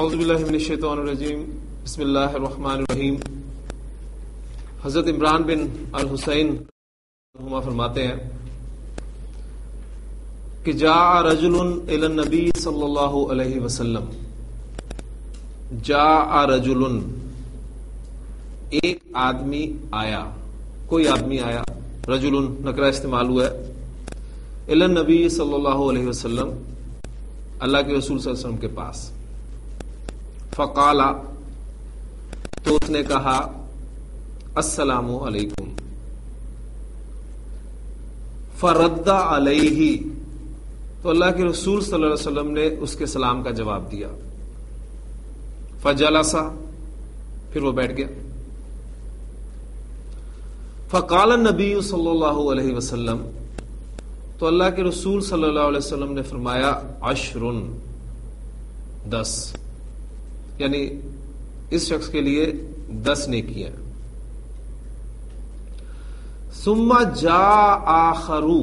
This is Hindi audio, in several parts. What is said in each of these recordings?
औज़ुबिल्लाहि मिनश्शैतानिर्रजीम बिस्मिल्लाहिर्रहमानिर्रहीम। हज़रत इमरान बिन अल हुसैन फरमाते हैं कि जाअ रजुलुन इलन नबी सल्लल्लाहु अलैहि वसल्लम, जाअ रजुलुन एक आदमी आया, कोई आदमी आया, रजुलुन नकरा इस्तेमाल हुआ है, इलन नबी सल्लल्लाहु अलैहि वसल्लम अल्लाह के रसूल सल्लल्लाहु अलैहि वसल्लम के पास। फ़क़ाला, तो उसने कहा अस्सलामु अलैकुम। फ़रद्दा अलैहि, तो अल्लाह के रसूल सल्लल्लाहु अलैहि वसल्लम ने उसके सलाम का जवाब दिया। फ़जलसा, फिर वो बैठ गया। फ़क़ाल नबी सल्लल्लाहु अलैहि वसल्लम, तो अल्लाह के रसूल सल्लल्लाहु अलैहि वसल्लम ने फरमाया अशरुन, 10, यानी इस शख्स के लिए 10 नेकियां। सुम्मा जाआ आखरू,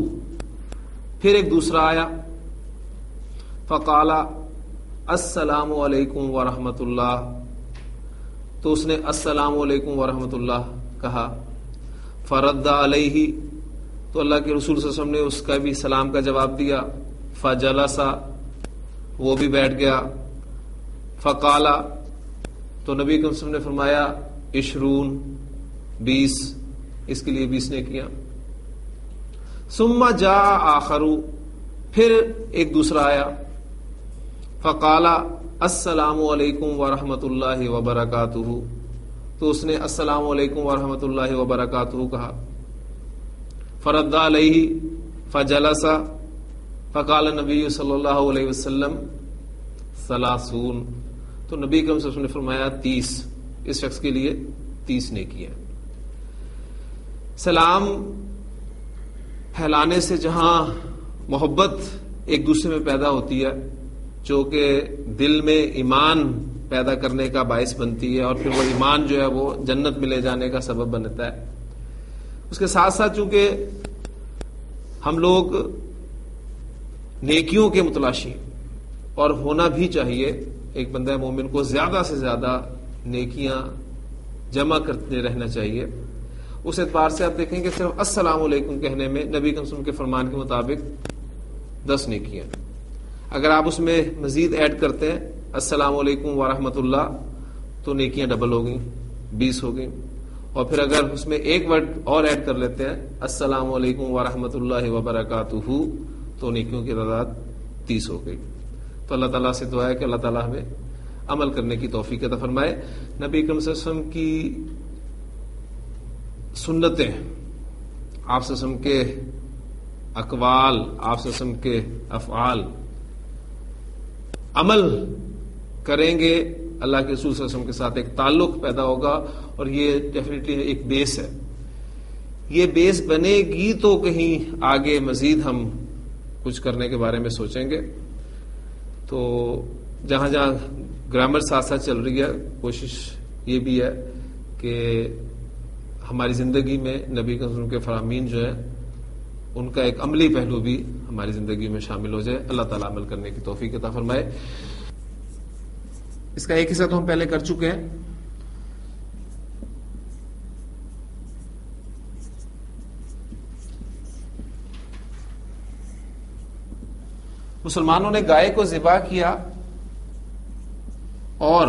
फिर एक दूसरा आया। फ़क़ाला अस्सलामु अलैकुम व रहमतुल्लाह, तो उसने अस्सलामु अलैकुम व रहमतुल्लाह कहा। फ़रद्दा अलैहि, तो अल्लाह के रसूल सल्लल्लाहु अलैहि वसल्लम ने उसका भी सलाम का जवाब दिया। फ़जलसा, वो भी बैठ गया। फ़क़ाला, तो नबी करीम सल्लल्लाहु अलैहि वसल्लम ने फरमाया इशरून, 20, इसके लिए 20 ने किया। सुम्मा जाआ आखरू, फिर एक दूसरा आया। फ़क़ाला अस्सलामु अलैकुम व रहमतुल्लाहि व बरकातुहू, तो उसने अस्सलामु अलैकुम व रहमतुल्लाहि व बरकातुहू कहा। फ़रद्दा अलैहि, फ़जलसा, फ़क़ाल नबी सल्लल्लाहु अलैहि वसल्लम सलासून, तो नबी करीम सल्लल्लाहु अलैहि वसल्लम ने फरमाया 30, इस शख्स के लिए 30 नेकियां। सलाम फैलाने से जहां मोहब्बत एक दूसरे में पैदा होती है, जो कि दिल में ईमान पैदा करने का बायस बनती है, और फिर वो ईमान जो है वो जन्नत में ले जाने का सबब बनता है। उसके साथ साथ चूंकि हम लोग नेकियों के मुतलाशी और होना भी चाहिए, एक बंदा मोमिन को ज्यादा से ज्यादा नेकियां जमा करते रहना चाहिए। उस एतबार से आप देखें कि सिर्फ अस्सलाम वालेकुम कहने में नबी करीम के फरमान के मुताबिक 10 नेकियां। अगर आप उसमें मजीद ऐड करते हैं अस्सलाम वालेकुम व रहमतुल्लाह, तो नेकियां डबल हो गई, 20 हो गई। और फिर अगर उसमें एक वर्ड और ऐड कर लेते हैं अस्सलामु अलैकुम व रहमतुल्लाहि व बरकातुहू, तो नेकियों की तादाद 30 हो गई। तो अल्लाह ताला से दुआ है कि अल्लाह ताला हमें अमल करने की तौफीक अता फरमाए। नबी अकरम सल्लल्लाहु अलैहि वसल्लम की सुन्नतें, आप सल्लल्लाहु अलैहि वसल्लम के अकवाल, आप सल्लल्लाहु अलैहि वसल्लम के अफआल अमल करेंगे, अल्लाह के रसूल सल्लल्लाहु अलैहि वसल्लम के साथ एक ताल्लुक पैदा होगा, और ये डेफिनेटली एक बेस है। ये बेस बनेगी तो कहीं आगे मजीद हम कुछ करने के बारे में सोचेंगे। तो जहाँ जहाँ ग्रामर साथ साथ चल रही है, कोशिश ये भी है कि हमारी ज़िंदगी में नबी करीम के फरामीन जो है उनका एक अमली पहलू भी हमारी ज़िंदगी में शामिल हो जाए। अल्लाह ताला अमल करने की तौफीक अता फरमाए। इसका एक हिस्सा तो हम पहले कर चुके हैं, मुसलमानों ने गाय को ज़िबा किया और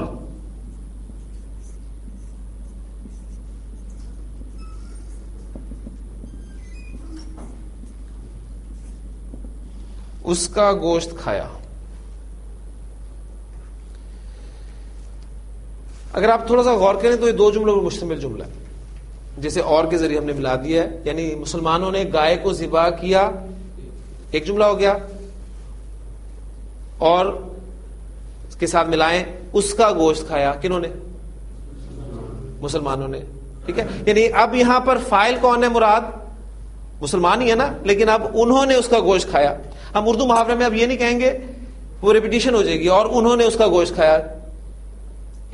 उसका गोश्त खाया। अगर आप थोड़ा सा गौर करें तो ये दो जुमलों पर मुश्तमिल जुमला है, जैसे और के जरिए हमने मिला दिया है, यानी मुसलमानों ने गाय को ज़िबा किया, एक जुमला हो गया, और इसके साथ मिलाएं उसका गोश्त खाया, किन्होंने? मुसलमानों ने। ठीक है, यानी अब यहां पर फाइल कौन है? मुराद मुसलमान ही है ना, लेकिन अब उन्होंने उसका गोश्त खाया। हम उर्दू मुहावरे में अब ये नहीं कहेंगे, वो रिपीटिशन हो जाएगी, और उन्होंने उसका गोश्त खाया,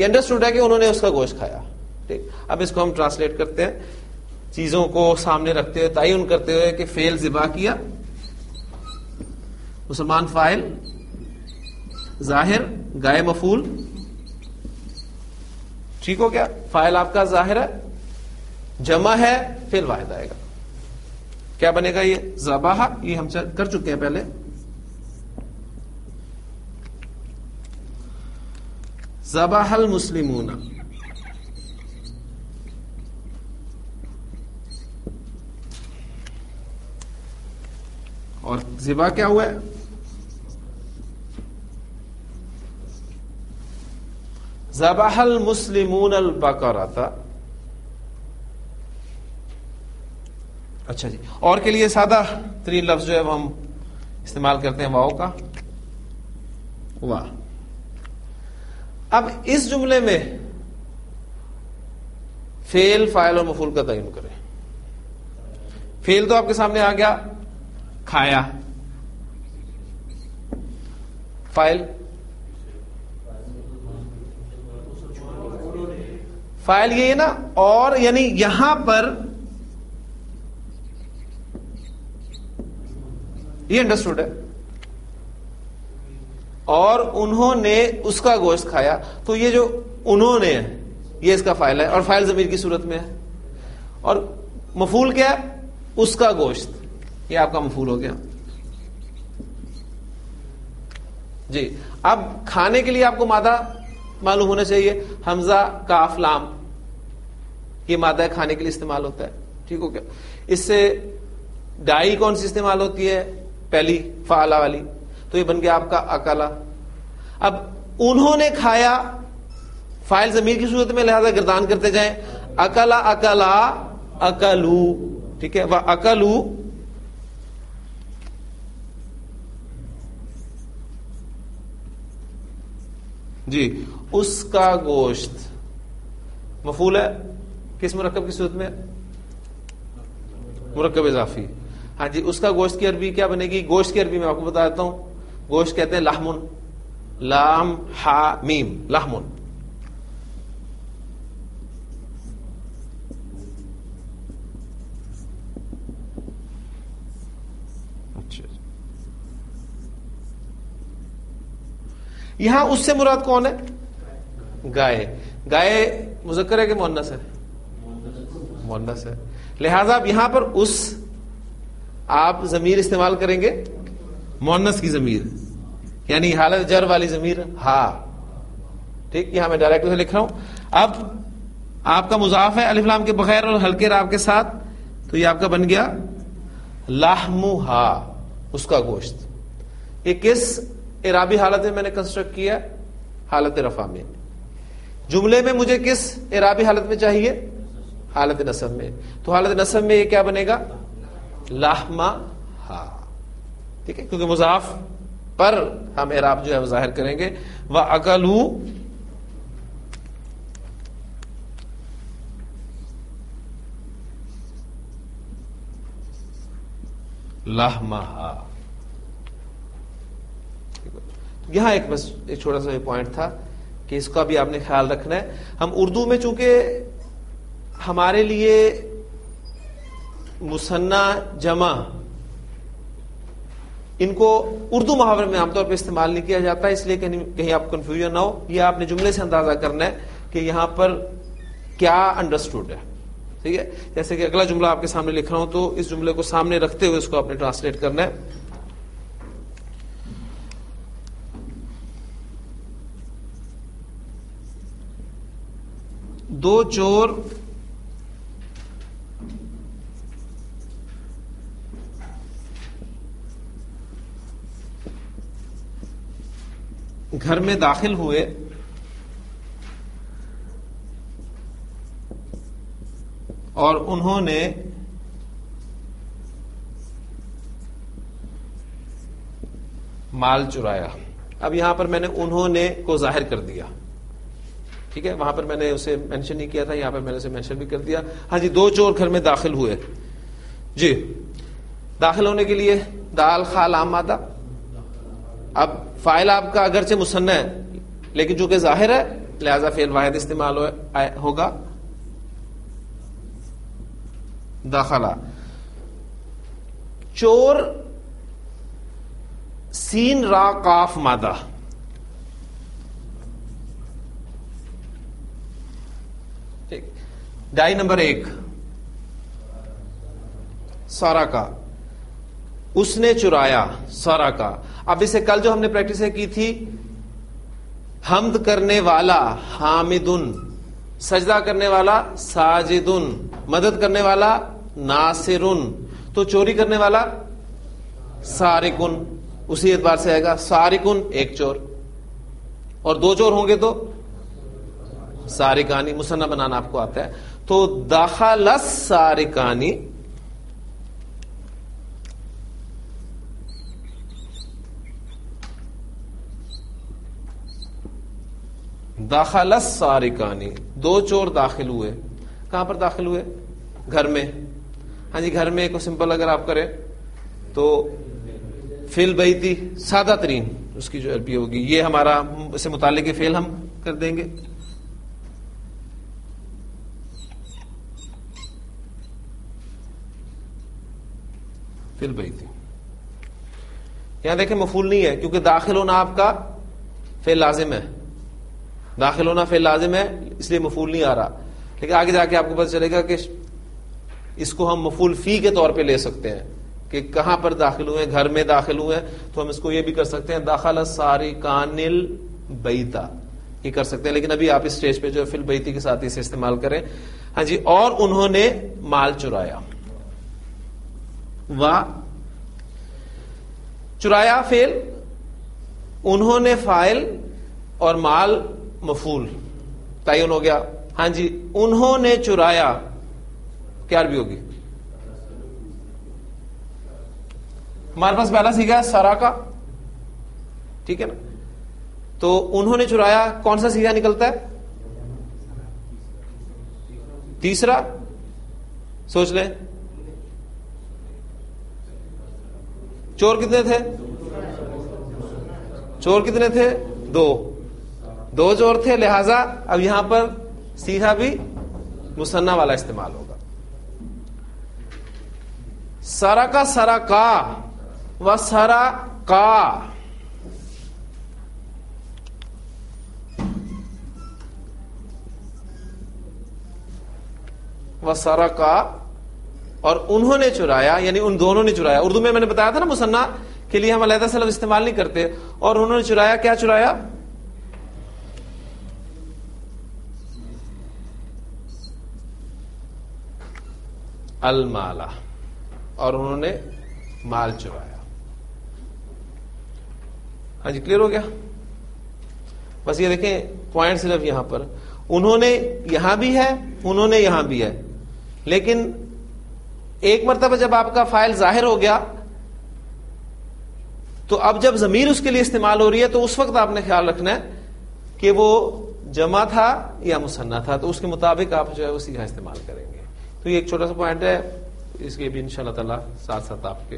ये अंडरस्टूड है कि उन्होंने उसका गोश्त खाया। ठीक, अब इसको हम ट्रांसलेट करते हैं, चीजों को सामने रखते हुए, तयन करते हुए कि फेल ज़िबा किया, मुसलमान फाइल, जाहिर गाय मफूल, ठीक हो गया। फाइल आपका जाहिर है, जमा है, फिर वाहिद आएगा, क्या बनेगा ये ज़बाहा, ये हम कर चुके हैं पहले। ज़बाहल मुस्लिमूना, और ज़िबा क्या हुआ है, ज़बाहल मुस्लिमून अल बकरा। अच्छा जी, और के लिए सादा तीन लफ्ज जो है वो हम इस्तेमाल करते हैं वाओ का, वाह। अब इस जुमले में फेल, फाइल और मफूल का तयन करें। फेल तो आपके सामने आ गया, खाया। फाइल, फाइल ये है ना, और यानी यहां पर ये अंडरस्टूड है, और उन्होंने उसका गोश्त खाया, तो ये जो उन्होंने है ये इसका फाइल है, और फाइल जमीर की सूरत में है, और मफूल क्या है, उसका गोश्त, ये आपका मफूल हो गया जी। अब खाने के लिए आपको मादा मालूम होना चाहिए, हमजा काफ लाम, ये मादा है, खाने के लिए इस्तेमाल होता है, ठीक हो गया। इससे डाई कौन सी इस्तेमाल होती है, पहली फाला वाली, तो ये बन गया आपका अकाला। अब उन्होंने खाया, फाइल जमीर की सूरत में, लिहाजा गर्दान करते जाएं, अकाला अकाला अकलू, ठीक है, वह अकलू जी, उसका गोश्त। मफूल है किस मुरक्कब की सूरत में, मुरक्कब इजाफी, हाँ जी। उसका गोश्त की अरबी क्या बनेगी, गोश्त की अरबी मैं आपको बता देता हूं, गोश्त कहते हैं लाहमुन, लाम हा मीम, लाहमुन। यहां उससे मुराद कौन है, गाय। गाय मुजक्कर है कि मुअन्नस है, मुअन्नस है, लिहाजा आप यहां पर उस आप जमीर इस्तेमाल करेंगे, मुअन्नस की जमीर, यानी हालत जर वाली जमीर हा, ठीक, यहां मैं डायरेक्ट लिख रहा हूं। अब आपका मुजाफ है अलिफ लाम के बगैर और हल्के राब के साथ, तो ये आपका बन गया लाहमुहा, उसका गोश्त। ये किस इराबी हालत में मैंने कंस्ट्रक्ट किया, हालत रफा में। जुमले में मुझे किस इराबी हालत में चाहिए, हालत नसब में, तो हालत नसब में ये क्या बनेगा, लाहमा हा, ठीक है, क्योंकि मुजाफ पर हम इराब जो है वो जाहिर करेंगे। वह अकलू, लाहमा हा, यहां एक बस एक छोटा सा पॉइंट था कि इसका भी आपने ख्याल रखना है। हम उर्दू में चूंकि हमारे लिए मुसन्ना जमा इनको उर्दू मुहावरे में आमतौर पर इस्तेमाल नहीं किया जाता, इसलिए कहीं आप कंफ्यूजन ना हो। ये आपने जुमले से अंदाजा करना है कि यहां पर क्या अंडरस्टूड है, ठीक है। जैसे कि अगला जुमला आपके सामने लिख रहा हूं, तो इस जुमले को सामने रखते हुए इसको आपने ट्रांसलेट करना है। दो चोर घर में दाखिल हुए, और उन्होंने माल चुराया। अब यहां पर मैंने उन्होंने को जाहिर कर दिया, ठीक है, वहां पर मैंने उसे मेंशन नहीं किया था, यहां पर मैंने उसे मेंशन भी कर दिया। हाँ जी, दो चोर घर में दाखिल हुए जी, दाखिल होने के लिए दाल खा लाम मादा। अब फाइल आपका अगरचे मुसन्ना है, लेकिन चूंकि जाहिर है लिहाजा फेल वाहिद इस्तेमाल होगा। दाखला, चोर सीन रा काफ मादा, डाई नंबर 1 सारा का, उसने चुराया सारा का। अब इसे कल जो हमने प्रैक्टिस की थी, हमद करने वाला हामिदुन, सजदा करने वाला साजिदुन, मदद करने वाला नासिरुन, तो चोरी करने वाला सारिकुन, उसी एतबार से आएगा सारिकुन एक चोर, और दो चोर होंगे तो सारिकानी। मुसन्ना बनाना आपको आता है, तो दाखला सारिकानी, दाखला सारिकानी, दो चोर दाखिल हुए। कहां पर दाखिल हुए? घर में। हाँ जी, घर में को सिंपल अगर आप करें तो फेल बैती, सादा तरीन उसकी जो अरबी होगी, ये हमारा इससे मुतालिक फेल हम कर देंगे। फेल बैती यहां देखें मफूल नहीं है, क्योंकि दाखिल होना आपका फेल लाजिम है, दाखिल होना फेल लाजिम है, इसलिए मफूल नहीं आ रहा। लेकिन आगे जाके आपको पता चलेगा कि इसको हम मफूल फी के तौर पे ले सकते हैं कि कहां पर दाखिल हुए, घर में दाखिल हुए, तो हम इसको ये भी कर सकते हैं दाखला सारिकानिल बैता, ये कर सकते हैं। लेकिन अभी आप इस स्टेज पे जो फिल बैती के साथ इसे इस्तेमाल करें। हाँ जी, और उन्होंने माल चुराया। वाह, चुराया फेल, उन्होंने फाइल और माल मफूल तयन हो गया। हाँ जी, उन्होंने चुराया क्या भी होगी? हमारे पास पहला सीगा है सारा का, ठीक है ना, तो उन्होंने चुराया कौन सा सीगा निकलता है? तीसरा। सोच ले, चोर कितने थे? चोर कितने थे? दो चोर थे, लिहाजा अब यहां पर सीहा भी मुसन्ना वाला इस्तेमाल होगा। सरका सरका व सरका, व सरका, और उन्होंने चुराया, यानी उन दोनों ने चुराया। उर्दू में मैंने बताया था ना मुसन्ना के लिए हम अलहदा से लफ्ज़ इस्तेमाल नहीं करते। और उन्होंने चुराया, क्या चुराया? अलमाला, और उन्होंने माल चुराया। हाँ जी, क्लियर हो गया। बस ये देखें पॉइंट सिर्फ यहां पर, उन्होंने यहां भी है, उन्होंने यहां भी है, लेकिन एक मरतबा जब आपका फाइल जाहिर हो गया तो अब जब जमीर उसके लिए इस्तेमाल हो रही है तो उस वक्त आपने ख्याल रखना है कि वो जमा था या मुसन्ना था, तो उसके मुताबिक आप जो है वो सीधा इस्तेमाल करेंगे। तो ये एक छोटा सा पॉइंट है, इसके भी इंशाल्लाह ताला साथ साथ आपके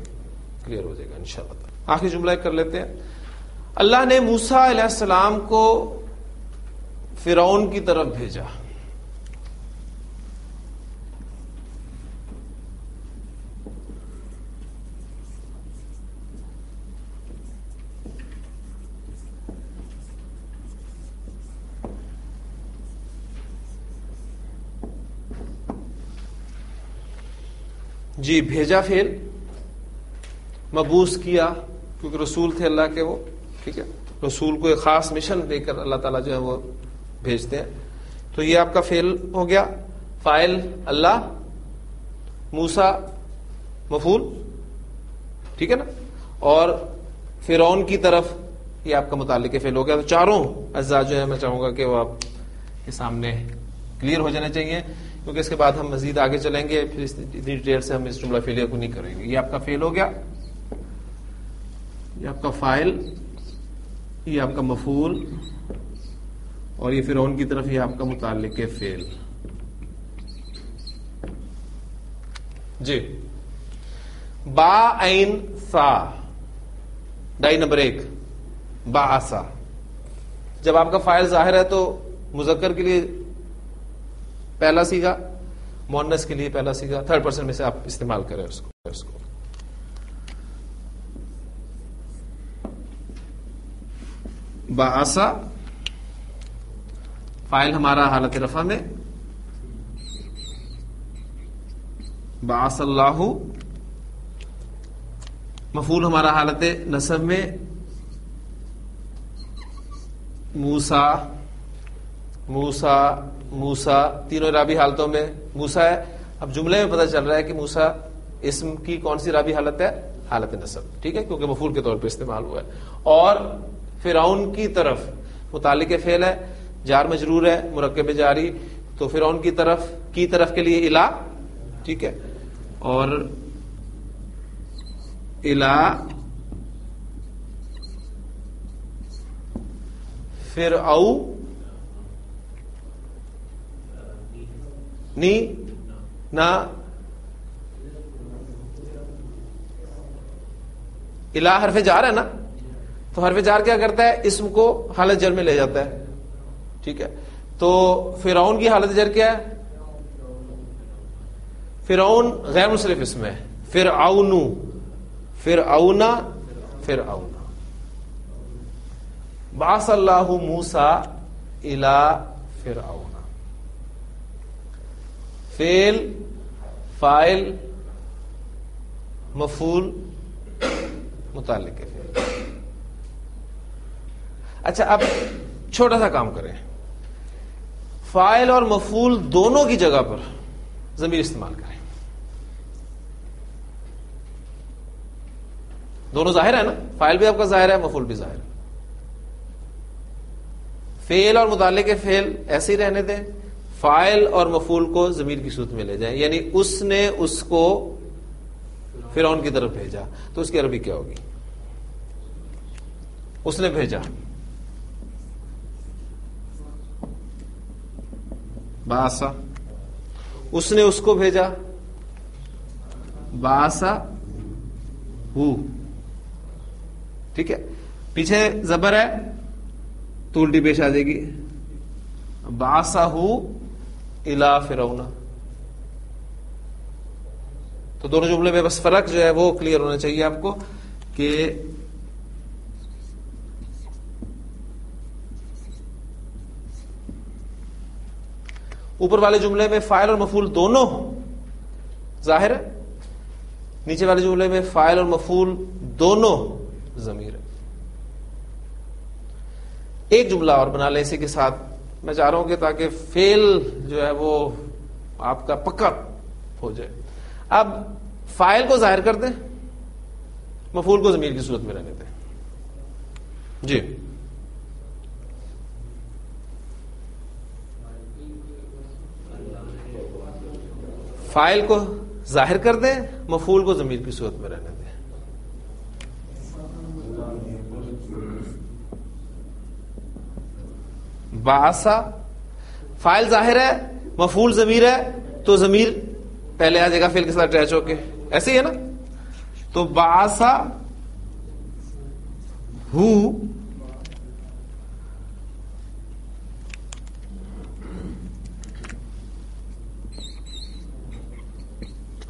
क्लियर हो जाएगा इंशाल्लाह। आखिरी जुमला कर लेते हैं। अल्लाह ने मूसा अलैहिस्सलाम को फिरौन की तरफ भेजा। जी, भेजा फेल, मबूस किया, क्योंकि रसूल थे अल्लाह के वो, ठीक है, रसूल को एक खास मिशन देकर अल्लाह ताला जो है वो भेजते हैं। तो ये आपका फेल हो गया। फाइल अल्लाह, मूसा मफूल, ठीक है ना, और फिरौन की तरफ ये आपका मुतालिक फेल हो गया। तो चारों अज्जा जो है मैं चाहूंगा कि वो आपके सामने क्लियर हो जाने चाहिए, क्योंकि इसके बाद हम मजीद आगे चलेंगे, फिर इतनी डिटेल से हम इस जुमला फेलियर को नहीं करेंगे। ये आपका फेल हो गया, ये आपका फाइल, ये आपका मफूल, और ये फिरौन की तरफ, ये आपका मुतालिक फेल। जी, बा ऐन सा, डाई नंबर 1 बा आसा। जब आपका फाइल जाहिर है तो मुजक्कर के लिए पहला सीगा, मोनस के लिए पहला सीगा, थर्ड पर्सन में से आप इस्तेमाल करें उसको। बाआसा, फाइल हमारा हालत रफा में, बासल्लाहु मफूल हमारा हालत नसब में मूसा मूसा मूसा तीनों राबी हालतों में मूसा है। अब जुमले में पता चल रहा है कि मूसा इसम की कौन सी राबी हालत है, हालत नसब, ठीक है, क्योंकि मफूल के तौर पे इस्तेमाल हुआ है। और फिरौन की तरफ मुतालिक फेल है, जार मजरूर है, मुरक्कब जारी, तो फिरौन की तरफ के लिए इला, ठीक है, और इला फिरऔ नी ना इला हरफ जार है ना, तो हरफ जार क्या करता है, इसम को हालत जर में ले जाता है, ठीक है। तो फिरौन की हालत जर क्या है, फिरौन गैर मुसरिफ इसम है, फिरऔनु फिरऔना फिरऔना। बासल्लाहु मूसा इला फिरऔना, फेल फाइल मफूल मुतालिक फेल। अच्छा, अब छोटा सा काम करें, फाइल और मफूल दोनों की जगह पर ज़मीर इस्तेमाल करें, दोनों जाहिर है ना, फाइल भी आपका जाहिर है, मफूल भी जाहिर है। फेल और मुतालिक फेल ऐसे ही रहने दें, फाइल और मफूल को जमीर की सूरत में ले जाए, यानी उसने उसको फिरौन की तरफ भेजा, तो उसकी अरबी क्या होगी, उसने भेजा। बासा, उसने उसको भेजा, बासा हु, ठीक है, पीछे जबर है तो उल्टी पेश आ जाएगी, बासा हु इला फिरौना। तो दोनों जुमले में बस फर्क जो है वो क्लियर होना चाहिए आपको, कि ऊपर वाले जुमले में फाइल और मफूल दोनों जाहिर है, नीचे वाले जुमले में फाइल और मफूल दोनों जमीर है। एक जुमला और बना ले इसी के साथ, मैं चाह रहा हूं कि ताकि फेल जो है वो आपका पक्का हो जाए। अब फाइल को जाहिर कर दें, मफूल को जमीर की सूरत में रहने दें। जी, फाइल को जाहिर कर दें, मफूल को जमीर की सूरत में रहने दें। बासा, फाइल जाहिर है, मफूल जमीर है, तो जमीर पहले आ जाएगा फेल के साथ अटैच होके, ऐसे ही है ना। तो बासा हु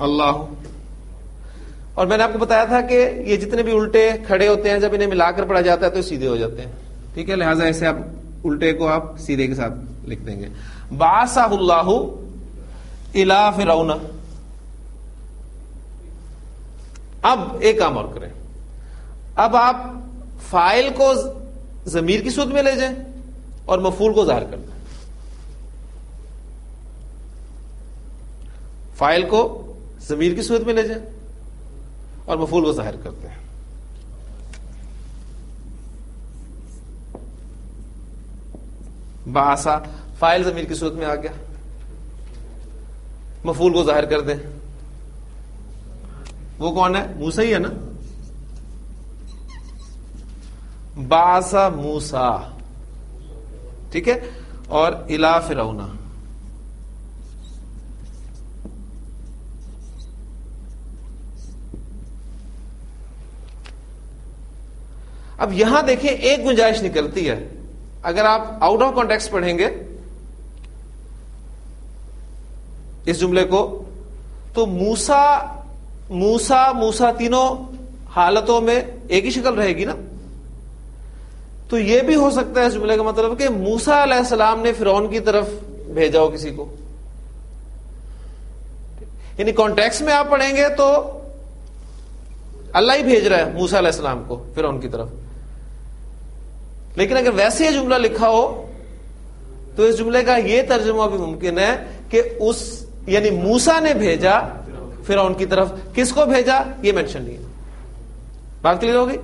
अल्लाह। और मैंने आपको बताया था कि ये जितने भी उल्टे खड़े होते हैं, जब इन्हें मिलाकर पढ़ा जाता है तो सीधे हो जाते हैं, ठीक है, लिहाजा ऐसे आप उल्टे को आप सीधे के साथ लिख देंगे। बासाहुल्लाहु इला फिरौना। अब एक काम और करें, अब आप फाइल को जमीर की सूरत में ले जाएं और मफूल को जाहिर कर दें। फाइल को जमीर की सूरत में ले जाए और मफूल को जाहिर करते हैं। बासा, फाइल जमीर की सूरत में आ गया, मफूल को जाहिर कर दें। वो कौन है, मूसा ही है ना। बासा मूसा, ठीक है, और इला फिरौना। अब यहां देखें, एक गुंजाइश निकलती है, अगर आप आउट ऑफ कॉन्टेक्स्ट पढ़ेंगे इस जुमले को, तो मूसा मूसा मूसा तीनों हालतों में एक ही शक्ल रहेगी ना। तो यह भी हो सकता है इस जुमले का मतलब कि मूसा अलैहिस्सलाम ने फिरौन की तरफ भेजा हो किसी को, यानी कॉन्टेक्स्ट में आप पढ़ेंगे तो अल्लाह ही भेज रहा है मूसा अलैहिस्सलाम को फिरौन की तरफ। लेकिन अगर वैसे ही जुमला लिखा हो तो इस जुमले का यह तर्जुमा भी मुमकिन है कि उस यानी मूसा ने भेजा फिरौन की तरफ, किसको भेजा यह मेंशन नहीं है। बात क्लियर हो गई?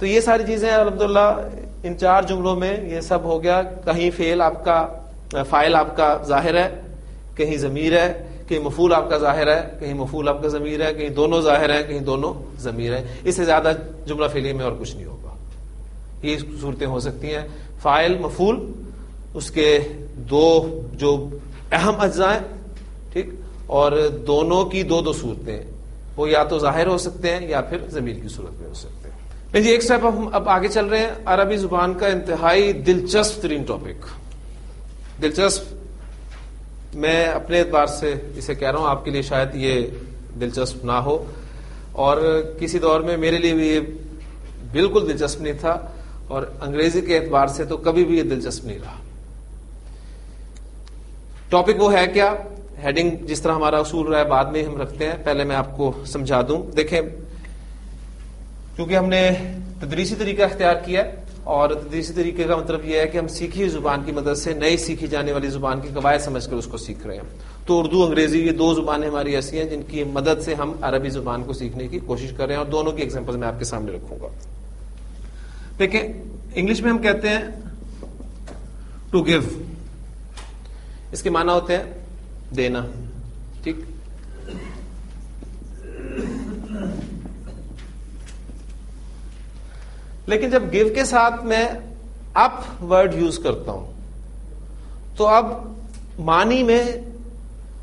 तो ये सारी चीजें अल्हम्दुलिल्लाह इन चार जुमलों में ये सब हो गया। कहीं फेल आपका फाइल आपका जाहिर है, कहीं जमीर है, कहीं मफूल आपका जाहिर है, कहीं मफूल आपका जमीर है, कहीं दोनों जाहिर है, कहीं दोनों जमीर है। इससे ज्यादा जुमला फेली में और कुछ नहीं होगा। ये सूरतें हो सकती हैं, फाइल मफूल उसके दो जो अहम अज्जा हैं, ठीक, और दोनों की दो दो सूरतें, वो या तो जाहिर हो सकते हैं या फिर जमीर की सूरत में हो सकते हैं। जी एक स्टेप हम अब आगे चल रहे हैं। अरबी जुबान का इंतहाई दिलचस्प तरीन टॉपिक, दिलचस्प मैं अपने एतबार से इसे कह रहा हूं, आपके लिए शायद ये दिलचस्प ना हो, और किसी दौर में मेरे लिए भी ये बिल्कुल दिलचस्प नहीं था, और अंग्रेजी के एतबार से तो कभी भी ये दिलचस्प नहीं रहा। टॉपिक वो है क्या, हेडिंग जिस तरह हमारा उसूल रहा है बाद में हम रखते हैं, पहले मैं आपको समझा दूं। देखें, क्योंकि हमने तदरीसी तरीका अख्तियार किया और तदरीसी तरीके का मतलब यह है कि हम सीखी जुबान की मदद से नई सीखी जाने वाली जुबान की कवायद समझकर उसको सीख रहे हैं। तो उर्दू अंग्रेजी ये दो जुबानें हमारी ऐसी हैं जिनकी मदद से हम अरबी जुबान को सीखने की कोशिश कर रहे हैं, और दोनों की एग्जांपल्स मैं आपके सामने रखूंगा। देखिए, इंग्लिश में हम कहते हैं टू गिव, इसके माना होते हैं देना, ठीक। लेकिन जब गिव के साथ मैं अप वर्ड यूज करता हूं तो अब मानी में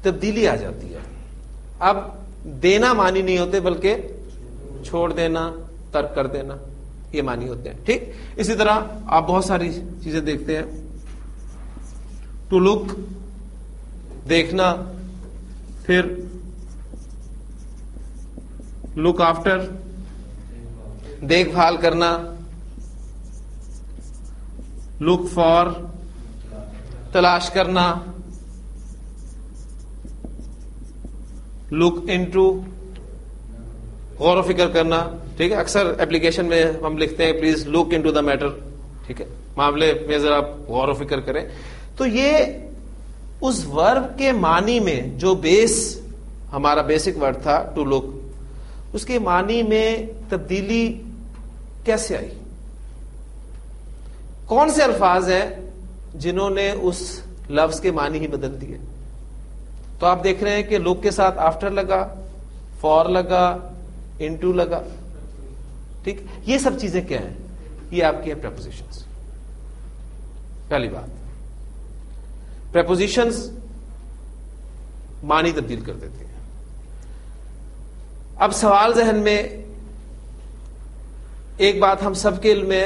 तब्दीली आ जाती है। अब देना मानी नहीं होते बल्कि छोड़ देना, तर्क कर देना, ये मानी होते हैं, ठीक। इसी तरह आप बहुत सारी चीजें देखते हैं, टू लुक देखना, फिर लुक आफ्टर देखभाल करना, लुक फॉर तलाश करना, लुक इनटू गौर फिक्र करना, ठीक है। अक्सर एप्लीकेशन में हम लिखते हैं please look into the matter, ठीक है, मामले में जरा आप गौर फिक्र करें। तो ये उस वर्ब के मानी में जो बेस हमारा बेसिक वर्ड था टू लुक, उसके मानी में तब्दीली कैसे आई, कौन से अल्फाज हैं जिन्होंने उस लफ्ज के मानी ही बदल दिए। तो आप देख रहे हैं कि लुक के साथ आफ्टर लगा, फॉर लगा, इनटू लगा, ठीक। ये सब चीजें क्या हैं, ये आपकी है प्रेपोजिशंस। पहली बात, प्रेपोजिशंस मानी तब्दील कर देती हैं। अब सवाल जहन में, एक बात हम सबके इल्म में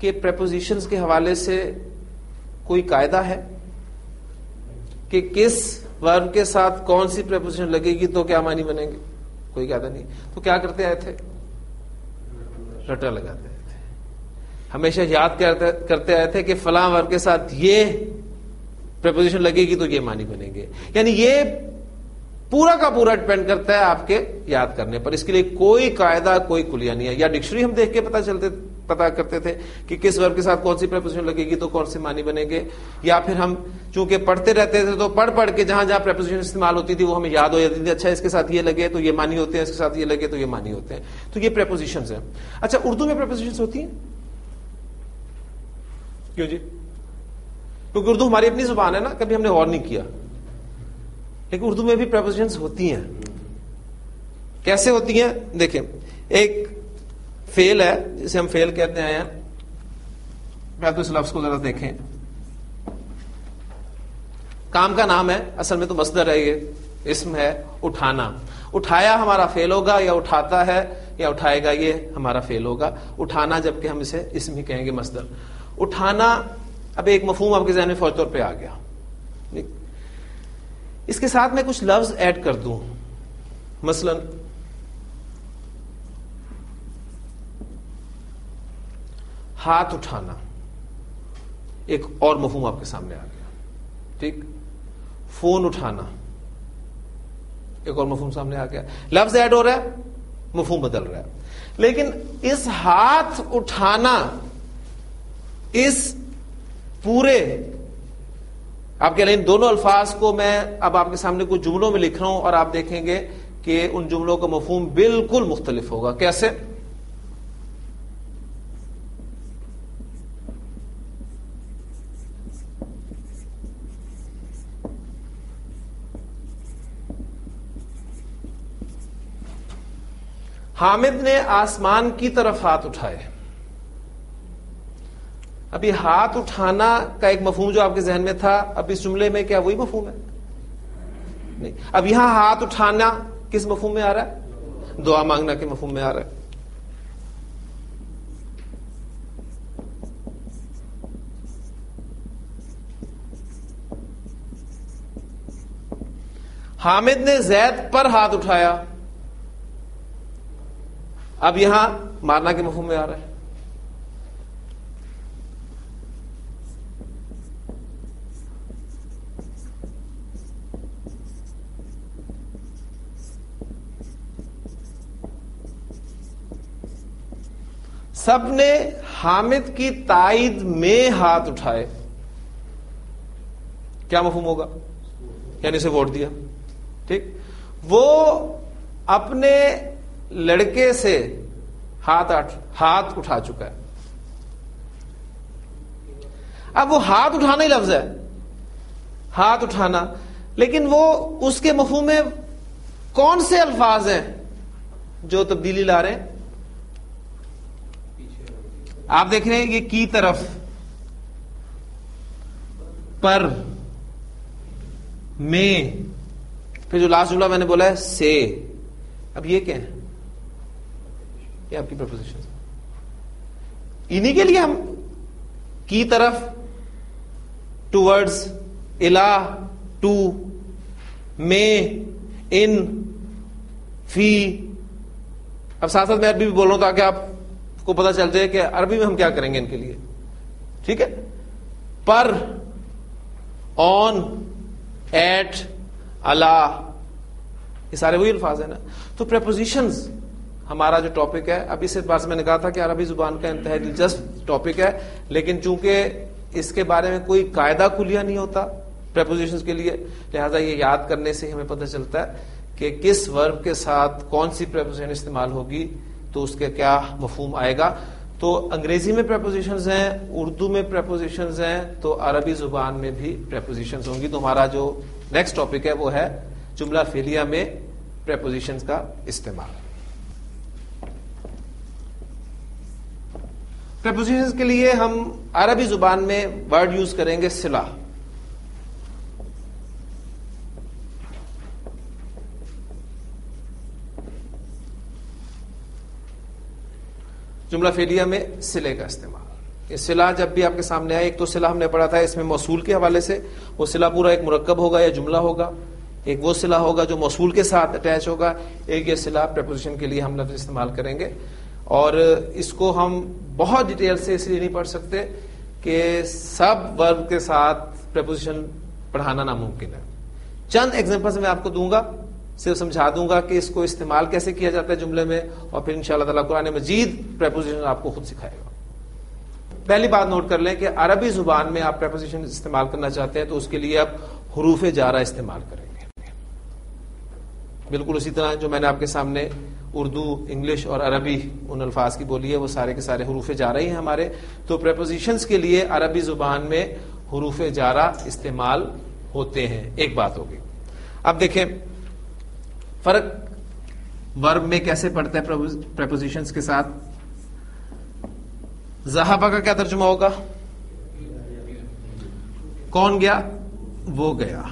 कि प्रेपोजिशंस के हवाले से कोई कायदा है कि किस वर्ब के साथ कौन सी प्रेपोजिशन लगेगी तो क्या मानी बनेंगे, कोई कायदा नहीं। तो क्या करते आए थे, रटा लगाते आए थे, हमेशा याद करते आए थे कि फलां वर्ब के साथ ये प्रेपोजिशन लगेगी तो ये मानी बनेंगे। यानी ये पूरा का पूरा डिपेंड करता है आपके याद करने पर, इसके लिए कोई कायदा कोई कुलिया नहीं है। या डिक्शनरी हम देख के पता करते थे कि किस वर्ब के साथ कौन सी प्रेपोजिशन लगेगी तो कौन से मानी बनेंगे, या फिर हम चूंकि पढ़ते रहते थे तो पढ़ के जहां जहां प्रेपोजिशन इस्तेमाल होती थी वो हमें याद हो जाती थी। अच्छा, इसके साथ ये लगे तो ये मानी होते हैं, इसके साथ ये लगे तो ये मानी होते हैं। तो ये प्रेपोजिशंस हैं। अच्छा, उर्दू में प्रेपोजिशंस होती हैं क्यों जी? क्योंकि उर्दू हमारी अपनी जुबान है ना, कभी हमने गौर नहीं किया, लेकिन उर्दू में भी प्रेपोजिशंस होती हैं। कैसे होती हैं? देखें, एक फेल है जिसे हम फेल कहते हैं, या तो इस लफ्ज को जरा देखें, काम का नाम है, असल में तो मसदर है, ये इसम है, उठाना, उठाया हमारा फेल होगा, या उठाता है या उठाएगा ये हमारा फेल होगा। उठाना, जबकि हम इसे इसम ही कहेंगे, मसदर। उठाना, अब एक मफहूम आपके जहन में फौरी तौर पर आ गया, इसके साथ मैं कुछ लफ्ज ऐड कर दूं, मसलन हाथ उठाना, एक और मफहूम आपके सामने आ गया, ठीक। फोन उठाना, एक और मफहूम सामने आ गया, लफ्ज ऐड हो रहा है, मफहूम बदल रहा है। लेकिन इस हाथ उठाना इस पूरे आप कह रहे हैं, दोनों अल्फाज को मैं अब आपके सामने कुछ जुमलों में लिख रहा हूं और आप देखेंगे कि उन जुमलों का मफहूम बिल्कुल मुख्तलिफ होगा। कैसे? हामिद ने आसमान की तरफ हाथ उठाए। अभी हाथ उठाना का एक मफहूम जो आपके जहन में था, अब इस जुमले में क्या वही मफहूम है? नहीं। अब यहां हाथ उठाना किस मफहूम में आ रहा है? दुआ मांगना के मफहूम में आ रहा है। हामिद ने जैद पर हाथ उठाया, अब यहां मारना के मफहूम में आ रहा है। सबने हामिद की ताइद में हाथ उठाए, क्या मफहूम होगा? यानी उसे वोट दिया। ठीक, वो अपने लड़के से हाथ उठा चुका है। अब वो हाथ उठाना ही लफ्ज है, हाथ उठाना, लेकिन वो उसके मफहूम में कौन से अल्फाज हैं जो तब्दीली ला रहे हैं? आप देख रहे हैं ये की तरफ, पर, में, फिर जो लास्ट जुमला मैंने बोला है से, अब ये क्या है? ये आपकी प्रपोजिशन, इन्हीं के लिए हम की तरफ, टूवर्ड्स, इला, टू, में, इन, फी। अब साथ साथ मैं अरबी भी बोल रहा हूं ताकि आपको पता चल जाए कि अरबी में हम क्या करेंगे इनके लिए। ठीक है, पर, ऑन, एट, अला, ये सारे वही अल्फाज है ना। तो प्रपोजिशंस हमारा जो टॉपिक है, अभी इस बार से मैंने कहा था कि अरबी जुबान का इंतहा दिलचस्प टॉपिक है, लेकिन चूंकि इसके बारे में कोई कायदा कुलिया नहीं होता प्रपोजिशंस के लिए, लिहाजा ये याद करने से हमें पता चलता है कि किस वर्ब के साथ कौन सी प्रपोजिशन इस्तेमाल होगी तो उसके क्या मफहूम आएगा। तो अंग्रेजी में प्रपोजिशंस हैं, उर्दू में प्रपोजिशंस हैं, तो अरबी जुबान में भी प्रपोजिशंस होंगी। तो हमारा जो नेक्स्ट टॉपिक है वो है जुमला फेलिया में प्रपोजिशंस का इस्तेमाल। प्रपोजिशंस के लिए हम अरबी जुबान में वर्ड यूज करेंगे सिला। जुमला फेलिया में सिले का इस्तेमाल। ये सिला जब भी आपके सामने आए, एक तो सिला हमने पढ़ा था इसमें मौसूल के हवाले से, वो सिला पूरा एक मुरक्कब होगा या जुमला होगा, एक वो सिला होगा जो मौसूल के साथ अटैच होगा, एक ये सिला प्रपोजिशन के लिए हम लफ्ज इस्तेमाल करेंगे। और इसको हम बहुत डिटेल से इसलिए नहीं पढ़ सकते कि सब वर्ब के साथ प्रपोजिशन पढ़ाना नामुमकिन है। चंद एग्जांपल्स मैं आपको दूंगा, सिर्फ समझा दूंगा कि इसको इस्तेमाल कैसे किया जाता है जुमले में, और फिर इंशाअल्लाह ताला कुरान मजीद प्रपोजिशन आपको खुद सिखाएगा। पहली बात नोट कर लें कि अरबी जुबान में आप प्रपोजिशन इस्तेमाल करना चाहते हैं तो उसके लिए आप हुरूफ जारा इस्तेमाल करेंगे, बिल्कुल उसी तरह जो मैंने आपके सामने उर्दू, इंग्लिश और अरबी उन अल्फाज की बोली है, वो सारे के सारे हुरूफ जारा ही हैं हमारे। तो प्रपोजिशंस के लिए अरबी जुबान में हुरूफ जारा इस्तेमाल होते हैं। एक बात होगी, अब देखें फर्क वर्ब में कैसे पड़ता है प्रपोजिशंस के साथ। ज़हबा का क्या तर्जुमा होगा? कौन गया? वो गया।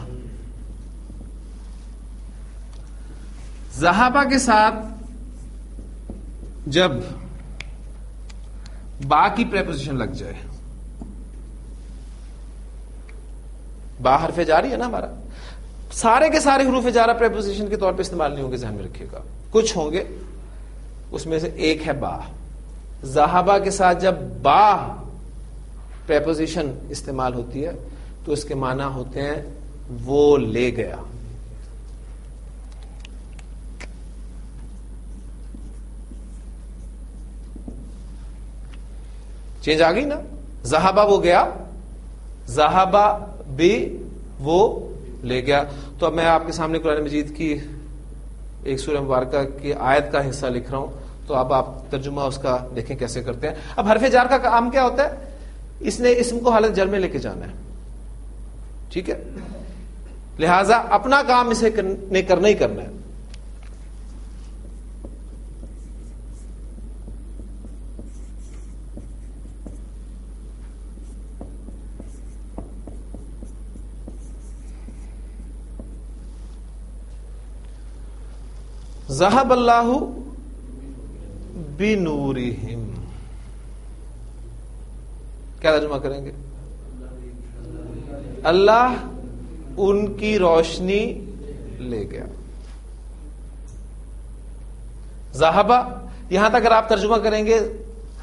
ज़हाबा के साथ जब बाकी प्रेपोजिशन लग जाए, बा हर्फ जारी है ना हमारा, सारे के सारे हुरूफ जारा प्रेपोजिशन के तौर पे इस्तेमाल नहीं होंगे, ध्यान में रखिएगा। कुछ होंगे, उसमें से एक है बा। ज़हाबा के साथ जब बा प्रेपोजिशन इस्तेमाल होती है तो इसके माना होते हैं वो ले गया, चेंज आ गई ना। जहाबा वो गया, जहाबा भी वो ले गया। तो अब मैं आपके सामने कुरान मजीद की एक सूरह मुबारका की आयत का हिस्सा लिख रहा हूं, तो अब आप तर्जुमा उसका देखें कैसे करते हैं। अब हरफ जार का काम क्या होता है, इसने इसम को हालत जर में लेके जाना है, ठीक है, लिहाजा अपना काम इसे करना ही करना है। ज़हब अल्लाहु बिनूरिहिम, क्या तर्जुमा करेंगे, अल्लाह उनकी रोशनी ले गया। ज़हबा, यहां तक अगर आप तर्जुमा करेंगे,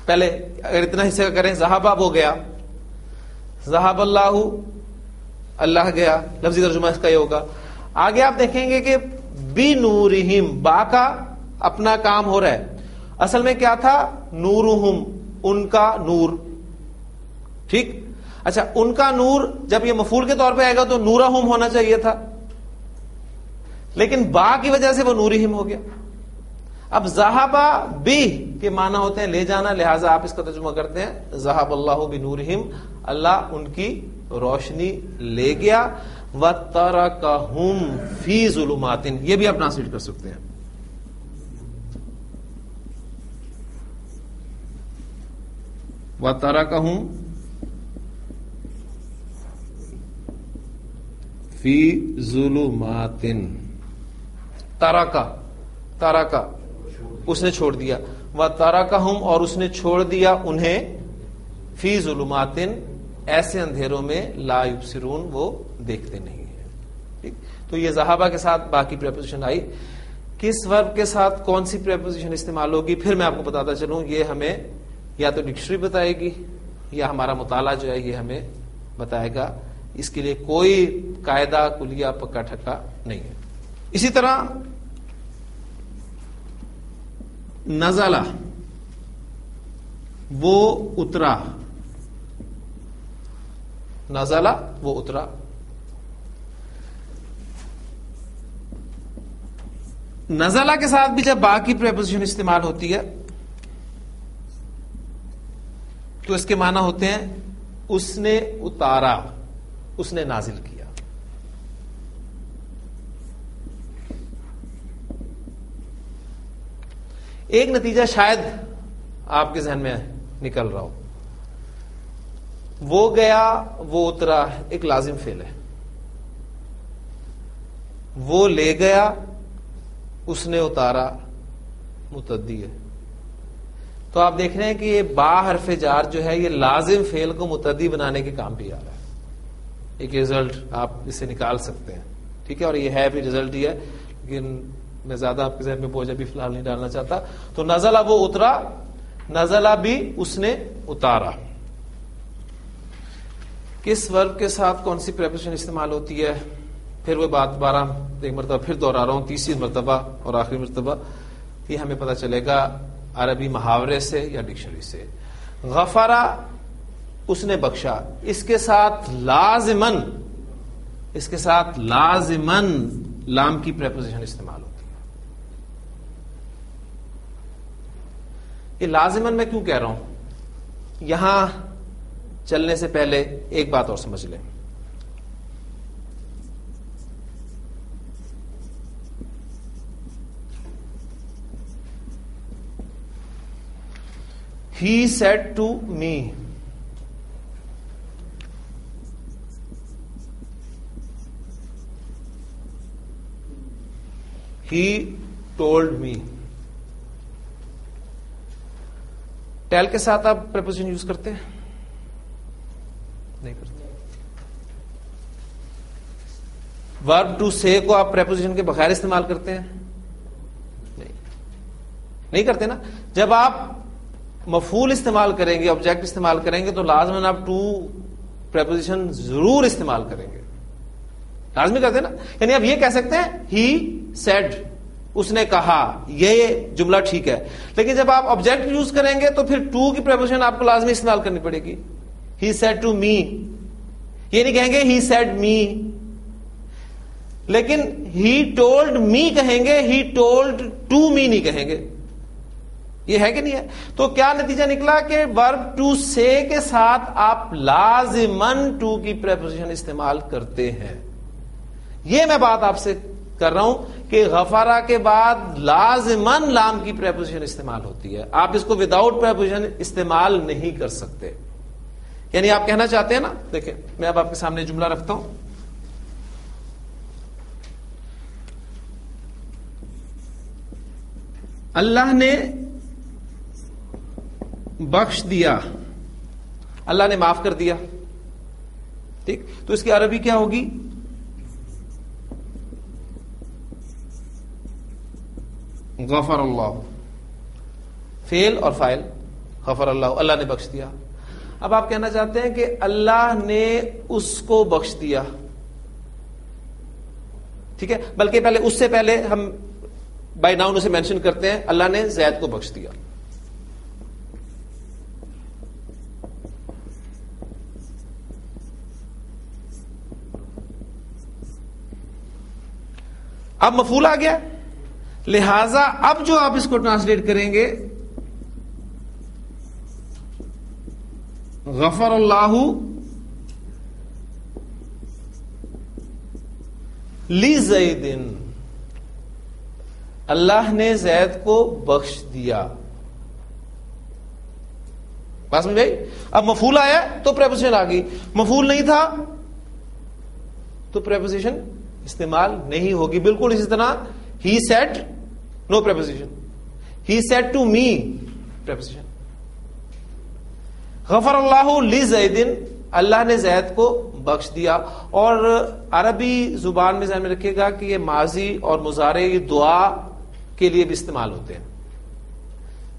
पहले अगर इतना हिस्सा करें, ज़हबा वो गया, ज़हब अल्लाहु अल्लाह गया, लफ्जी तर्जुमा इसका ये होगा। आगे आप देखेंगे कि बिनूरिहिम, बा का अपना काम हो रहा है, असल में क्या था, नूरुहुम, उनका नूर, ठीक। अच्छा, उनका नूर जब ये मफूल के तौर पे आएगा तो नूराहुम होना चाहिए था, लेकिन बा की वजह से वो नूरिहिम हो गया। अब ज़हबा बी के माना होते हैं ले जाना, लिहाजा आप इसका तर्जुमा करते हैं ज़हब अल्लाहु बिनूरिहिम, अल्लाह उनकी रोशनी ले गया। व तरकहुम फी ज़ुलुमातिन, ये भी आप ट्रांसलेट कर सकते हैं। व तरकहुम फी ज़ुलुमातिन, तरका उसने छोड़ दिया, व तरकहुम और उसने छोड़ दिया उन्हें, फी ज़ुलुमातिन ऐसे अंधेरों में, ला युबसिरून वो देखते नहीं है, ठीक। तो ये ज़हबा के साथ बाकी प्रेपोजिशन आई, किस वर्ब के साथ कौन सी प्रेपोजिशन इस्तेमाल होगी फिर मैं आपको बताता चलूं, ये हमें या तो डिक्शनरी बताएगी या हमारा मुताला जो है ये हमें बताएगा, इसके लिए कोई कायदा कुलिया पक्का ठक्का नहीं है। इसी तरह नज़ला, वो उतरा, नज़ला वो उतरा, नज़ला के साथ भी जब बा की प्रीपोजिशन इस्तेमाल होती है तो इसके माना होते हैं उसने उतारा, उसने नाजिल किया। एक नतीजा शायद आपके जहन में निकल रहा हो, वो गया वो उतरा एक लाजिम फेल है, वो ले गया उसने उतारा मुतद्दी है। तो आप देख रहे हैं कि ये बा हर्फ जार जो है ये लाजिम फेल को मुतद्दी बनाने के काम भी आ रहा है, एक रिजल्ट आप इससे निकाल सकते हैं, ठीक है। और ये है भी रिजल्ट ही है, लेकिन मैं ज्यादा आपके जहन में बोझ अभी फिलहाल नहीं डालना चाहता। तो नज़ला वो उतरा, नज़ला भी उसने उतारा। किस वर्ब के साथ कौन सी प्रीपोजिशन इस्तेमाल होती है फिर वो बात बारह एक मरतबा फिर दोहरा रहा हूं, तीसरी मरतबा और आखिरी मरतबा, ये हमें पता चलेगा अरबी मुहावरे से या डिक्शनरी से। गफरा, उसने बख्शा, इसके साथ लाजिमन लाम की प्रीपोजिशन इस्तेमाल होती है। ये लाजिमन मैं क्यों कह रहा हूं, यहां चलने से पहले एक बात और समझ लें। He said to me, he told me, tell के साथ आप प्रीपोजिशन यूज करते हैं, नहीं करते। वर्ब टू से को आप प्रीपोजिशन के बगैर इस्तेमाल करते हैं, नहीं करते ना। जब आप मफूल इस्तेमाल करेंगे, ऑब्जेक्ट इस्तेमाल करेंगे तो लाजमन आप टू प्रीपोजिशन जरूर इस्तेमाल करेंगे, लाजमी करते ना। यानी आप ये कह सकते हैं ही सेड, उसने कहा, ये जुमला ठीक है, लेकिन जब आप ऑब्जेक्ट यूज करेंगे तो फिर टू की प्रीपोजिशन आपको लाजमी इस्तेमाल करनी पड़ेगी। ही सेड टू मी, ये नहीं कहेंगे ही सेड मी, लेकिन ही टोल्ड मी कहेंगे, ही टोल्ड टू मी नहीं कहेंगे। ये है कि नहीं है? तो क्या नतीजा निकला कि वर्ब टू से के साथ आप लाजिमन टू की प्रीपोजिशन इस्तेमाल करते हैं। ये मैं बात आपसे कर रहा हूं कि गफारा के बाद लाजिमन लाम की प्रीपोजिशन इस्तेमाल होती है, आप इसको विदाउट प्रीपोजिशन इस्तेमाल नहीं कर सकते। यानी आप कहना चाहते हैं ना, देखें मैं अब आपके सामने जुमला रखता हूं। अल्लाह ने बख्श दिया, अल्लाह ने माफ कर दिया, ठीक। तो इसकी अरबी क्या होगी? गफर अल्लाह, फेल और फाइल, गफर अल्लाह, अल्लाह ने बख्श दिया। अब आप कहना चाहते हैं कि अल्लाह ने उसको बख्श दिया, ठीक है, बल्कि पहले उससे पहले हम बाय नाउन उसे मेंशन करते हैं, अल्लाह ने जैद को बख्श दिया। अब मफूल आ गया, लिहाजा अब जो आप इसको ट्रांसलेट करेंगे, गफर अल्लाहु ली ज़ैदिन, अल्लाह ने जैद को बख्श दिया। बस में भाई, अब मफूल आया तो प्रीपोजिशन आ गई, मफूल नहीं था तो प्रीपोजिशन इस्तेमाल नहीं होगी। बिल्कुल इसी तरह he said no preposition, he said to me preposition. गफर अल्लाहु ली ज़ैदिन, अल्लाह ने जैद को बख्श दिया। और अरबी जुबान में ध्यान में रखिएगा कि ये माजी और मुजारे ये दुआ के लिए भी इस्तेमाल होते हैं,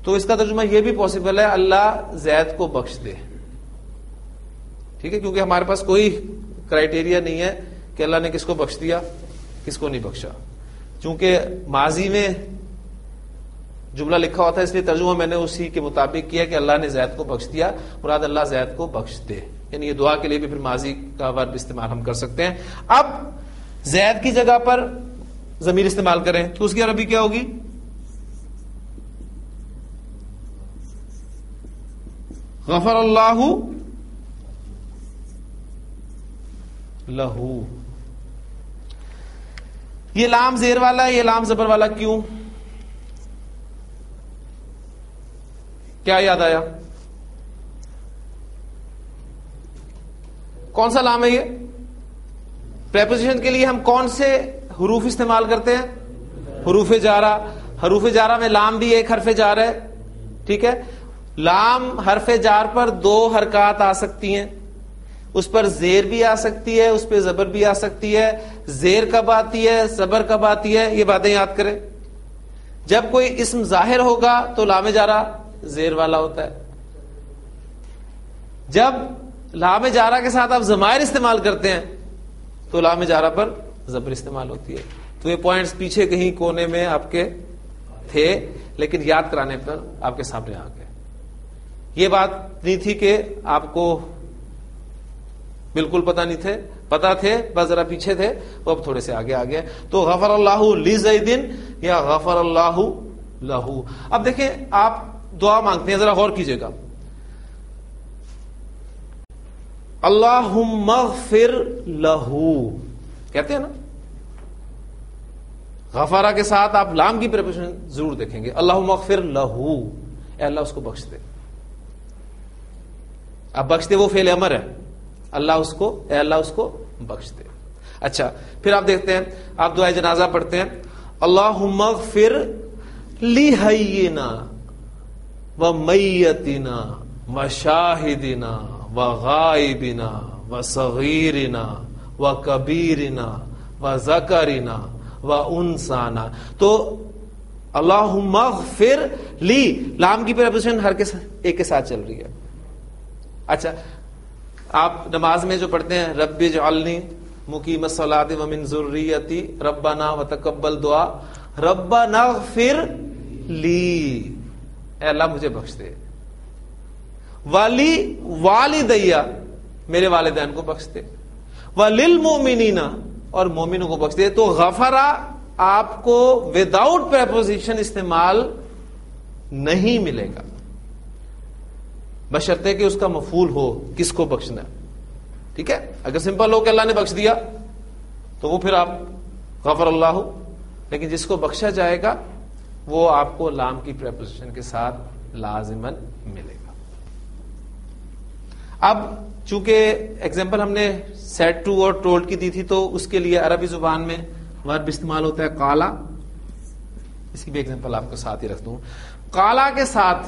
तो इसका तर्जुमा यह भी पॉसिबल है, अल्लाह जैद को बख्श दे, ठीक है, क्योंकि हमारे पास कोई क्राइटेरिया नहीं है कि अल्लाह ने किसको बख्श दिया किसको नहीं बख्शा। चूंकि माजी में जुमला लिखा होता है, इसलिए तर्जुमा मैंने उसी के मुताबिक किया कि अल्लाह ने जैद को बख्श दिया, मुराद अल्लाह जैद को बख्श दे। यानी ये दुआ के लिए भी फिर माजी का वर्ब इस्तेमाल हम कर सकते हैं। अब जैद की जगह पर जमीर इस्तेमाल करें तो उसकी अरबी क्या होगी? गफर अल्लाहु लहू। ये लाम जेर वाला है, ये लाम जबर वाला, क्यों? क्या याद आया? कौन सा लाम है ये? प्रीपोजिशन के लिए हम कौन से हरूफ इस्तेमाल करते हैं? हरूफ जारा। हरूफ जारा में लाम भी एक हरफ जार है, ठीक है। लाम हरफ जार पर दो हरकत आ सकती हैं, उस पर जेर भी आ सकती है, उस पर जबर भी आ सकती है। जेर कब आती है, जबर कब आती है, ये बातें याद करें। जब कोई इस्म जाहिर होगा तो लाम जारा जेर वाला होता है। जब लाम जारा के साथ आप जमायर इस्तेमाल करते हैं तो लाम जारा पर जबर इस्तेमाल होती है। तो ये पॉइंट्स पीछे कहीं कोने में आपके थे, लेकिन याद कराने पर आपके सामने आ गए। ये बात नहीं थी कि आपको बिल्कुल पता नहीं थे, पता थे, बस जरा पीछे थे, वो अब थोड़े से आगे आ गए। तो गफर अल्लाहु ली ज़ैदिन या गफर अल्लाहु लहू। अब देखें, आप दुआ मांगते हैं, जरा गौर कीजिएगा। अल्लाहुम्मा ग़फिर लहू कहते हैं ना, गफारा के साथ आप लाम की प्रीपोजिशन जरूर देखेंगे। अल्लाहुम्मा ग़फिर लहू, अल्लाह उसको बख्श दे। अब बख्श दे वो फेल अमर है, अल्लाह उसको बख्श दे। अच्छा, फिर आप देखते हैं, आप दुआ जनाजा पढ़ते हैं, अल्लाहुम्मा ग़फिर ली हय्यिना व मैयतिना व शाहिदिना व गाइबिना व सगीरिना व कबीरिना व ज़करिना व उनसाना। तो अल्लाहुम्मा ग़फिर ली, लाम की प्रीपोजिशन हर के एक के साथ चल रही है। अच्छा, आप नमाज में जो पढ़ते हैं, रब्बिजअल्नी मुकीमस्सलाति व मिन ज़ुर्रियती रब्बना व तक़ब्बल दुआ, रब्बना ग़फिर ली, अल्लाह मुझे बख्श दे, वाली वालिदैया, मेरे वालिदैन को बख्श दे, वलिल मोमिनीना, और मोमिनों को बख्श दे। तो गफरा आपको विदाउट प्रेपोजिशन इस्तेमाल नहीं मिलेगा, बशर्ते कि उसका मफूल हो किसको बख्शना। ठीक है, अगर सिंपल हो कि अल्लाह ने बख्श दिया तो वो फिर आप गफर अल्लाह, लेकिन जिसको बख्शा जाएगा वो आपको लाम की प्रेपोजिशन के साथ लाजिमन मिलेगा। अब चूंकि एग्जाम्पल हमने सेट टू और टोल्ड की दी थी, तो उसके लिए अरबी जुबान में वर्ब इस्तेमाल होता है काला। इसकी भी एग्जाम्पल आपको साथ ही रख दूं। काला के साथ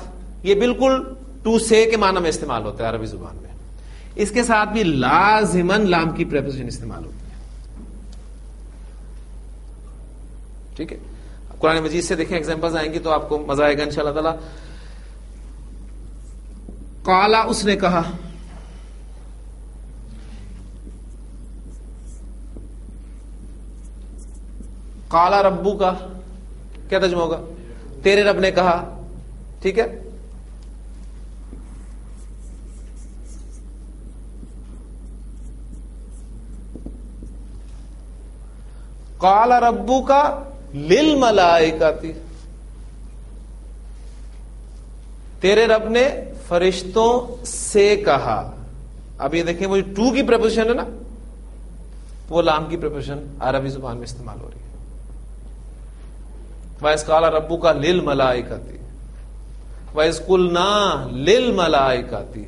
ये बिल्कुल टू से के माना में इस्तेमाल होता है अरबी जुबान में। इसके साथ भी लाजिमन लाम की प्रेपोजिशन इस्तेमाल होती है। ठीक है, कुरान मजीद से देखें, एग्जाम्पल्स आएंगी तो आपको मजा आएगा इंशाल्लाह ताला। काला उसने कहा, काला रब्बू का क्या तर्जुमा होगा? तेरे रब ने कहा। ठीक है, काला रब्बू का लिल मलाइकाती, तेरे रब ने फरिश्तों से कहा। अब ये देखें, वो टू की प्रपोजिशन है ना, वो लाम की प्रपोजिशन अरबी जुबान में इस्तेमाल हो रही है। वाइस काला रब्बू का लिल मलाइकाती, वाइस कुलना लिल मलाइकाती,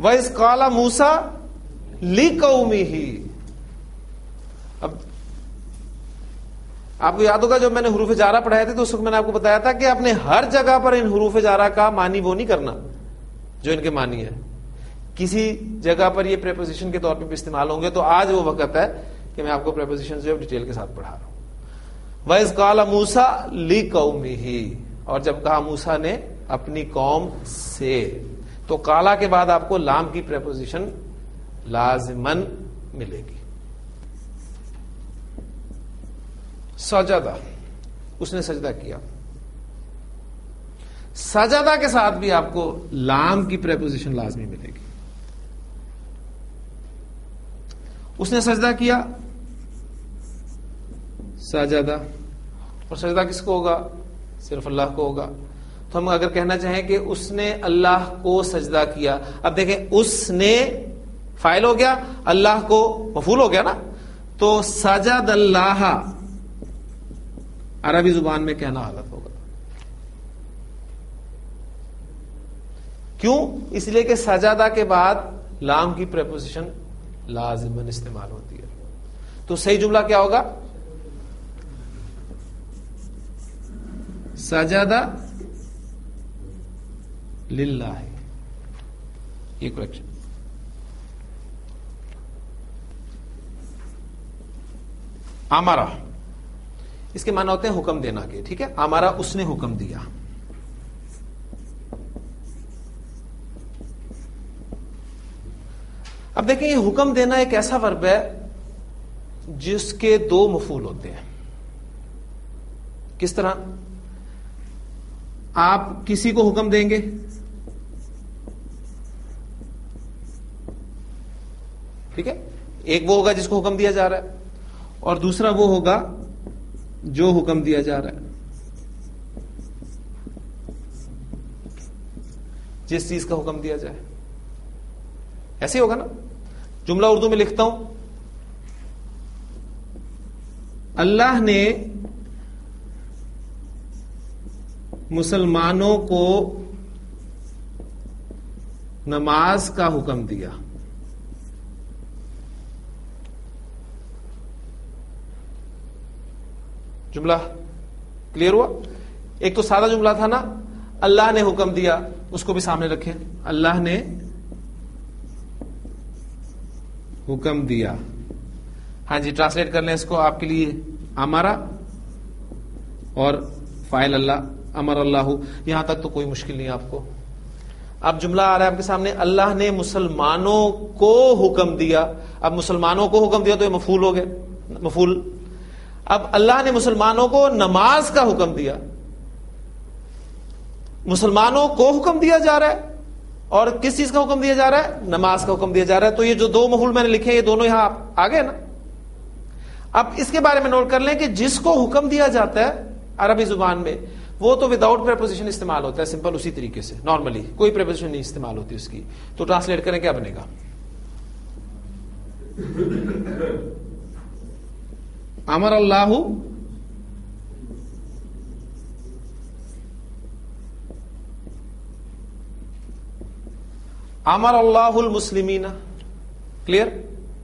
वाइस काला मूसा ली कौमिही। अब आपको याद होगा जब मैंने हुरूफ जारा पढ़ाए थे तो उस वक्त मैंने आपको बताया था कि आपने हर जगह पर इन हुरूफ जारा का मानी वो नहीं करना जो इनके मानी है। किसी जगह पर ये प्रेपोजिशन के तौर पे भी इस्तेमाल होंगे, तो आज वो वक्त है कि मैं आपको प्रेपोजिशन जो है डिटेल के साथ पढ़ा रहा हूं। वइज़ क़ाला मूसा लिक़ौमिही, और जब कहा मूसा ने अपनी कौम से, तो काला के बाद आपको लाम की प्रेपोजिशन लाजिमन मिलेगी। सजदा, उसने सजदा किया। सजदा के साथ भी आपको लाम की प्रेपोजिशन लाजमी मिलेगी। उसने सजदा किया, सजदा, और सजदा किसको होगा? सिर्फ अल्लाह को होगा। तो हम अगर कहना चाहें कि उसने अल्लाह को सजदा किया, अब देखें उसने फाइल हो गया, अल्लाह को मफूल हो गया ना, तो सजद अल्लाह अरबी जुबान में कहना हालत होगा। क्यों? इसलिए कि सजादा के बाद लाम की प्रेपोजिशन लाजिमन इस्तेमाल होती है। तो सही जुमला क्या होगा? सजादा लिल्लाह। ये करेक्शन। आमारा, इसके माना होते हैं हुक्म देना के। ठीक है, हमारा उसने हुक्म दिया। अब देखें, ये हुक्म देना एक ऐसा वर्ब है जिसके दो मफूल होते हैं। किस तरह? आप किसी को हुक्म देंगे, ठीक है, एक वो होगा जिसको हुक्म दिया जा रहा है, और दूसरा वो होगा जो हुक्म दिया जा रहा है। जिस चीज का हुक्म दिया जाए, ऐसे होगा ना। जुमला उर्दू में लिखता हूं, अल्लाह ने मुसलमानों को नमाज का हुक्म दिया। जुमला क्लियर हुआ? एक तो सादा जुमला था ना, अल्लाह ने हुक्म दिया, उसको भी सामने रखें। अल्लाह ने हुक्म दिया, हाँ जी, ट्रांसलेट कर लें इसको आपके लिए, हमारा और फाइल अल्लाह, अमर अल्लाह। यहां तक तो कोई मुश्किल नहीं आपको। अब जुमला आ रहा है आपके सामने, अल्लाह ने मुसलमानों को हुक्म दिया। अब मुसलमानों को हुक्म दिया तो ये मफूल हो गए, मफूल। अब अल्लाह ने मुसलमानों को नमाज का हुक्म दिया, मुसलमानों को हुक्म दिया जा रहा है, और किस चीज का हुक्म दिया जा रहा है? नमाज का हुक्म दिया जा रहा है। तो ये जो दो मफूल मैंने लिखे हैं ये दोनों यहां आ गए ना। अब इसके बारे में नोट कर लें कि जिसको हुक्म दिया जाता है अरबी जुबान में वो तो विदाउट प्रेपोजिशन इस्तेमाल होता है, सिंपल उसी तरीके से नॉर्मली कोई प्रेपोजिशन नहीं इस्तेमाल होती उसकी। तो ट्रांसलेट करें क्या बनेगा? अमर अल्लाहु अमर अल्लाहुल मुस्लिमीना। क्लियर?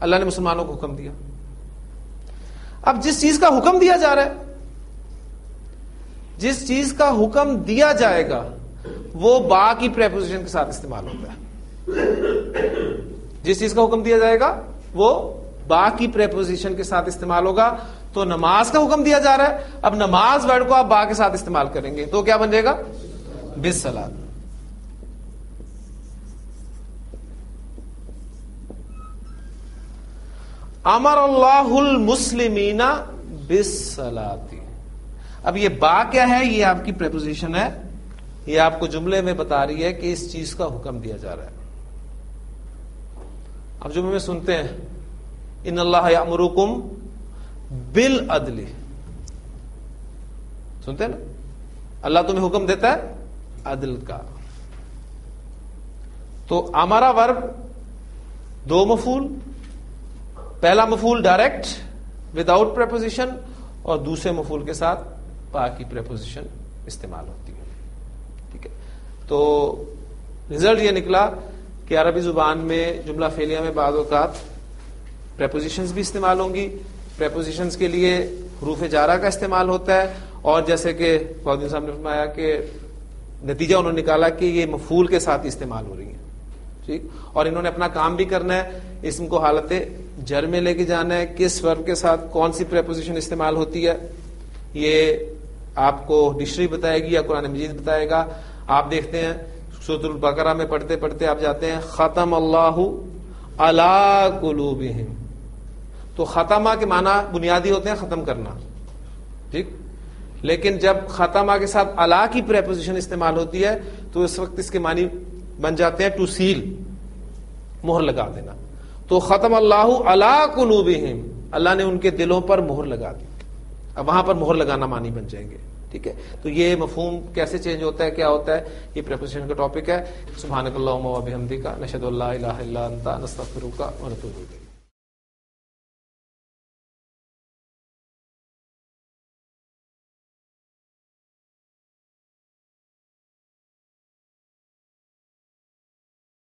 अल्लाह ने मुसलमानों को हुक्म दिया। अब जिस चीज का हुक्म दिया जा रहा है, जिस चीज का हुक्म दिया जाएगा वो बाकी प्रेपोजिशन के साथ इस्तेमाल होता है। जिस चीज का हुक्म दिया जाएगा वो बाकी प्रेपोजिशन के साथ इस्तेमाल होगा। तो नमाज का हुक्म दिया जा रहा है, अब नमाज वर्ड को आप बा के साथ इस्तेमाल करेंगे तो क्या बन जाएगा? बिस्सलात। अमर अल्लाहुल मुस्लिमीना बिस्सलाती। अब ये बा क्या है? ये आपकी प्रेपोजिशन है, ये आपको जुमले में बता रही है कि इस चीज का हुक्म दिया जा रहा है। अब जुमले में सुनते हैं इन अल्लाह यामुरुकुम बिल अदली, सुनते हैं ना, अल्लाह तुम्हें हुक्म देता है अदल का। तो हमारा वर्ब दो मफूल, पहला मफूल डायरेक्ट विदाउट प्रेपोजिशन और दूसरे मफूल के साथ बाकी प्रेपोजिशन इस्तेमाल होती है। ठीक है, तो रिजल्ट ये निकला कि अरबी जुबान में जुमला फेलिया में बाद औकात प्रेपोजिशंस भी इस्तेमाल होंगी। प्रेपोजिशंस के लिए हरूफ जारा का इस्तेमाल होता है, और जैसे कि फौजी साहब ने फरमाया कि नतीजा उन्होंने निकाला कि ये मफूल के साथ इस्तेमाल हो रही है। ठीक, और इन्होंने अपना काम भी करना है, इसम को हालत जर में लेके जाना है, किस वर्ब के साथ कौन सी प्रेपोजिशन इस्तेमाल होती है ये आपको डिक्शनरी बताएगी या कुरान मजीद बताएगा। आप देखते हैं सूरतुल बकरा में पढ़ते पढ़ते आप जाते हैं खतम अल्लाहु अला कुलूबिहिम। तो खतमा के माना बुनियादी होते हैं खत्म करना, ठीक, लेकिन जब खतमा के साथ अला की प्रेपोजिशन इस्तेमाल होती है तो इस वक्त इसके मानी बन जाते हैं टू सील, मोहर लगा देना। तो खत्म अल्लाहु अला कुलूबिहिम, अल्लाह ने उनके दिलों पर मोहर लगा दी। अब वहां पर मोहर लगाना मानी बन जाएंगे। ठीक है, तो ये मफहूम कैसे चेंज होता है, क्या होता है, ये प्रेपोजिशन का टॉपिक है। सुभानकल्लाहुम्मा व बिहम्दिका नशहदु अल्ला इलाहा इल्ला अंता नस्तगफिरुका व नतूबु इलैक।